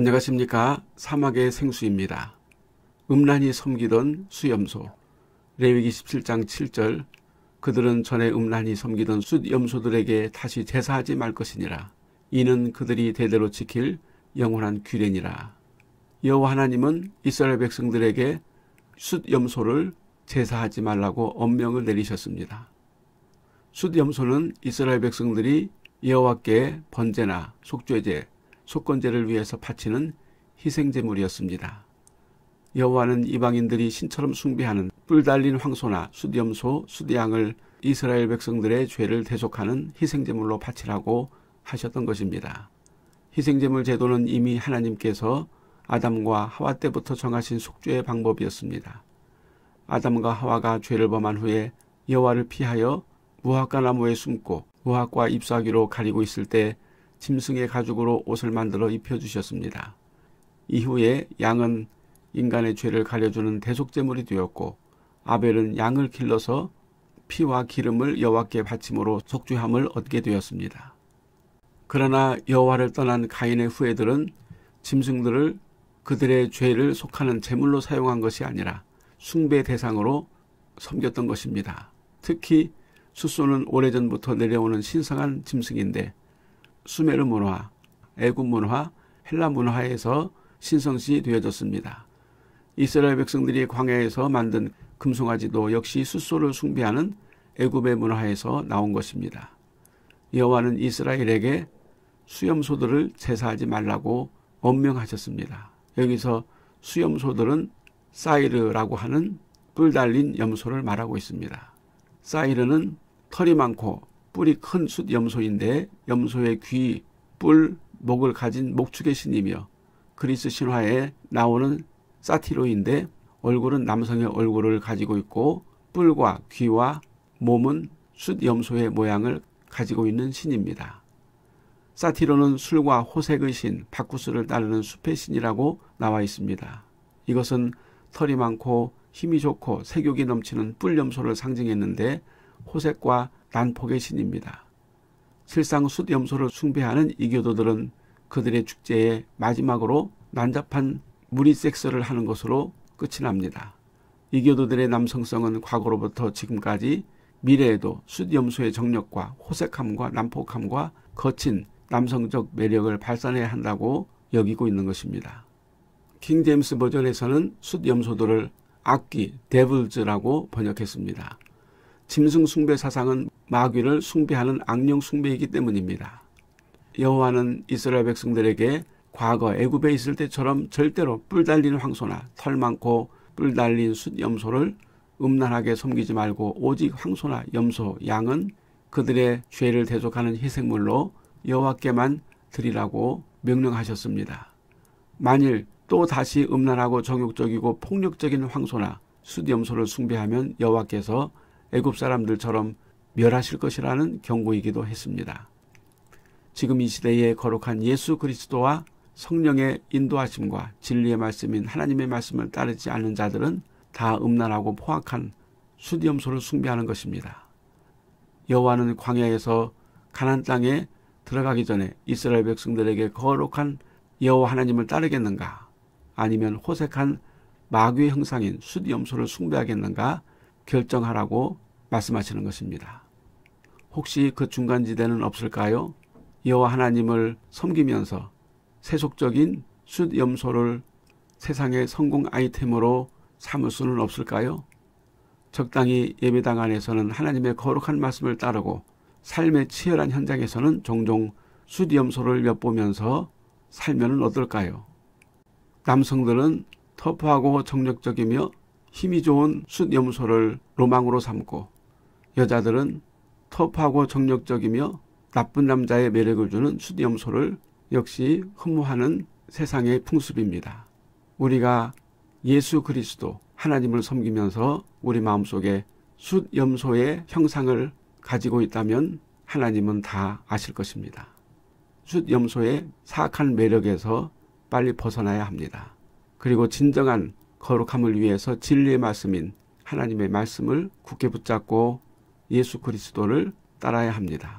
안녕하십니까. 사막의 생수입니다. 음란이 섬기던 수염소. 레위기 17장 7절 그들은 전에 음란이 섬기던 숫염소들에게 다시 제사하지 말 것이니라. 이는 그들이 대대로 지킬 영원한 규례니라. 여호와 하나님은 이스라엘 백성들에게 숫염소를 제사하지 말라고 엄명을 내리셨습니다. 숫염소는 이스라엘 백성들이 여호와께 번제나 속죄제, 속건제를 위해서 바치는 희생제물이었습니다. 여호와는 이방인들이 신처럼 숭배하는 뿔 달린 황소나 숫염소, 숫양을 이스라엘 백성들의 죄를 대속하는 희생제물로 바치라고 하셨던 것입니다. 희생제물 제도는 이미 하나님께서 아담과 하와 때부터 정하신 속죄의 방법이었습니다. 아담과 하와가 죄를 범한 후에 여호와를 피하여 무화과 나무에 숨고 무화과 잎사귀로 가리고 있을 때 짐승의 가죽으로 옷을 만들어 입혀주셨습니다. 이후에 양은 인간의 죄를 가려주는 대속제물이 되었고 아벨은 양을 길러서 피와 기름을 여호와께 바침으로 속죄함을 얻게 되었습니다. 그러나 여호와를 떠난 가인의 후예들은 짐승들을 그들의 죄를 속하는 제물로 사용한 것이 아니라 숭배 대상으로 섬겼던 것입니다. 특히 숫소는 오래전부터 내려오는 신성한 짐승인데 수메르 문화, 애굽 문화, 헬라 문화에서 신성시 되어졌습니다. 이스라엘 백성들이 광야에서 만든 금송아지도 역시 숫소를 숭배하는 애굽의 문화에서 나온 것입니다. 여호와는 이스라엘에게 수염소들을 제사하지 말라고 엄명하셨습니다. 여기서 수염소들은 사이르라고 하는 뿔 달린 염소를 말하고 있습니다. 사이르는 털이 많고 뿔이 큰 숫염소인데 염소의 귀, 뿔, 목을 가진 목축의 신이며 그리스 신화에 나오는 사티로인데 얼굴은 남성의 얼굴을 가지고 있고 뿔과 귀와 몸은 숫염소의 모양을 가지고 있는 신입니다. 사티로는 술과 호색의 신, 바쿠스를 따르는 숲의 신이라고 나와 있습니다. 이것은 털이 많고 힘이 좋고 색욕이 넘치는 뿔염소를 상징했는데 호색과 난폭의 신입니다. 실상 숫염소를 숭배하는 이교도들은 그들의 축제의 마지막으로 난잡한 무리 섹스를 하는 것으로 끝이 납니다. 이교도들의 남성성은 과거로부터 지금까지 미래에도 숫염소의 정력과 호색함과 난폭함과 거친 남성적 매력을 발산해야 한다고 여기고 있는 것입니다. 킹제임스 버전에서는 숫염소들을 악귀, 데블즈라고 번역했습니다. 짐승 숭배 사상은 마귀를 숭배하는 악령 숭배이기 때문입니다. 여호와는 이스라엘 백성들에게 과거 애굽에 있을 때처럼 절대로 뿔 달린 황소나 털 많고 뿔 달린 숫염소를 음란하게 섬기지 말고 오직 황소나 염소, 양은 그들의 죄를 대속하는 희생물로 여호와께만 드리라고 명령하셨습니다. 만일 또 다시 음란하고 정욕적이고 폭력적인 황소나 숫염소를 숭배하면 여호와께서 애굽 사람들처럼 멸하실 것이라는 경고이기도 했습니다. 지금 이 시대에 거룩한 예수 그리스도와 성령의 인도하심과 진리의 말씀인 하나님의 말씀을 따르지 않는 자들은 다 음란하고 포악한 숫염소를 숭배하는 것입니다. 여호와는 광야에서 가나안 땅에 들어가기 전에 이스라엘 백성들에게 거룩한 여호와 하나님을 따르겠는가, 아니면 호색한 마귀의 형상인 숫염소를 숭배하겠는가 결정하라고 말씀하시는 것입니다. 혹시 그 중간지대는 없을까요? 여호와 하나님을 섬기면서 세속적인 숫염소를 세상의 성공 아이템으로 삼을 수는 없을까요? 적당히 예배당 안에서는 하나님의 거룩한 말씀을 따르고 삶의 치열한 현장에서는 종종 숫염소를 엿보면서 살면은 어떨까요? 남성들은 터프하고 정력적이며 힘이 좋은 숫염소를 로망으로 삼고 여자들은 터프하고 정력적이며 나쁜 남자의 매력을 주는 숫염소를 역시 흠모하는 세상의 풍습입니다. 우리가 예수 그리스도 하나님을 섬기면서 우리 마음속에 숫염소의 형상을 가지고 있다면 하나님은 다 아실 것입니다. 숫염소의 사악한 매력에서 빨리 벗어나야 합니다. 그리고 진정한 거룩함을 위해서 진리의 말씀인 하나님의 말씀을 굳게 붙잡고 예수 그리스도를 따라야 합니다.